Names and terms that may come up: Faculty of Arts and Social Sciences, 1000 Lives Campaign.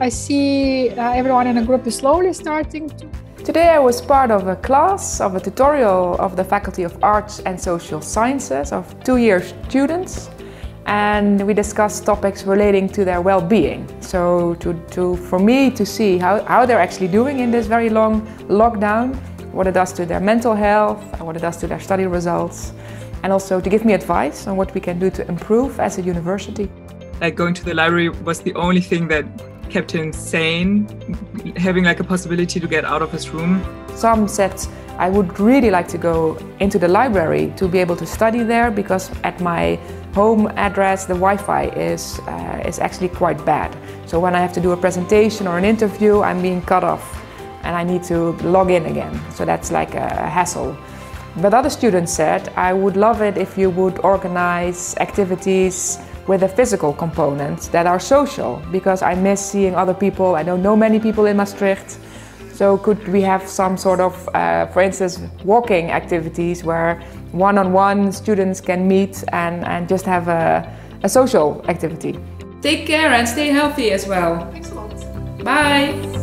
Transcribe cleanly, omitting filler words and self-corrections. I see everyone in a group is slowly starting to. Today I was part of a class, of a tutorial of the Faculty of Arts and Social Sciences of two-year students, and we discussed topics relating to their well-being. So for me to see how they're actually doing in this very long lockdown, what it does to their mental health and what it does to their study results, and also to give me advice on what we can do to improve as a university. Like going to the library was the only thing that kept him sane, having like a possibility to get out of his room. Some said, I would really like to go into the library to be able to study there, because at my home address the Wi-Fi is actually quite bad. So when I have to do a presentation or an interview, I'm being cut off and I need to log in again. So that's like a hassle. But other students said, I would love it if you would organize activities with a physical component that are social, because I miss seeing other people. I don't know many people in Maastricht. So could we have some sort of, for instance, walking activities where one-on-one students can meet and just have a social activity. Take care and stay healthy as well. Excellent. Bye.